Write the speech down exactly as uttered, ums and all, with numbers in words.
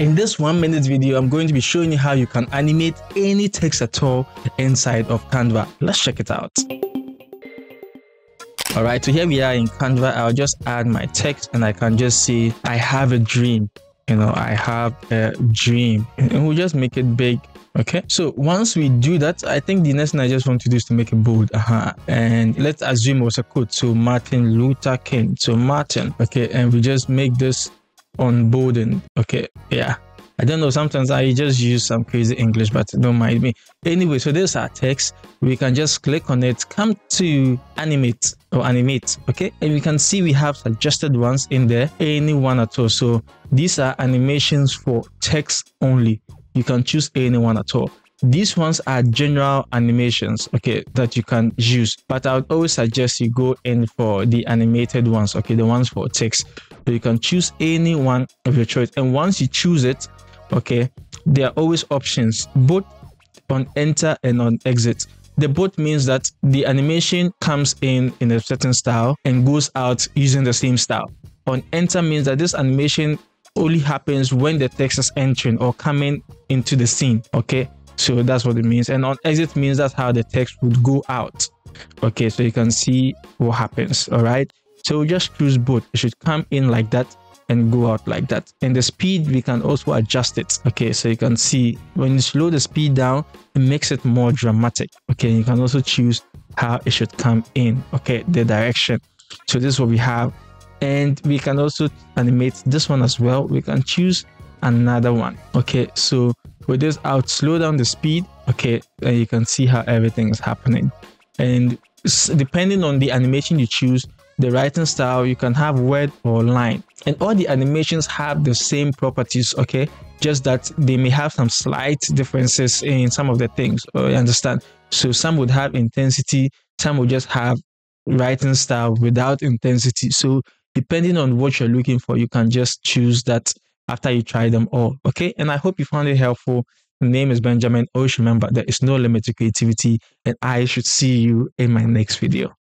In this one minute video, I'm going to be showing you how you can animate any text at all inside of Canva. Let's check it out. All right, so here we are in Canva. I'll just add my text and I can just say, I have a dream. You know, I have a dream, and we'll just make it big. Okay, so once we do that, I think the next thing I just want to do is to make it bold. Uh-huh. And let's assume it was a quote. So Martin Luther King. So Martin. Okay, and we just make this unboldened. Okay, yeah. I don't know, sometimes I just use some crazy English, but don't mind me. Anyway, so there's our text. We can just click on it, come to animate or animate, okay? And we can see we have suggested ones in there, any one at all. So these are animations for text only. You can choose any one at all. These ones are general animations, okay, that you can use, but I would always suggest you go in for the animated ones, okay, the ones for text. So you can choose any one of your choice, and once you choose it, okay, there are always options, both on enter and on exit. The both means that the animation comes in in a certain style and goes out using the same style. On enter means that this animation only happens when the text is entering or coming into the scene, okay? So that's what it means. And on exit means that's how the text would go out. Okay, so you can see what happens. All right, so we'll just choose both. It should come in like that and go out like that. And the speed, we can also adjust it. Okay, so you can see when you slow the speed down, it makes it more dramatic. Okay, you can also choose how it should come in. Okay, the direction. So this is what we have. And we can also animate this one as well. We can choose another one. Okay, so with this, I'll slow down the speed, okay, and you can see how everything is happening. And depending on the animation you choose, the writing style, you can have word or line. And all the animations have the same properties, okay, just that they may have some slight differences in some of the things, you understand? So some would have intensity, some would just have writing style without intensity. So depending on what you're looking for, you can just choose that after you try them all, okay? And I hope you found it helpful. My name is Benjamin. Always remember, there is no limit to creativity, and I should see you in my next video.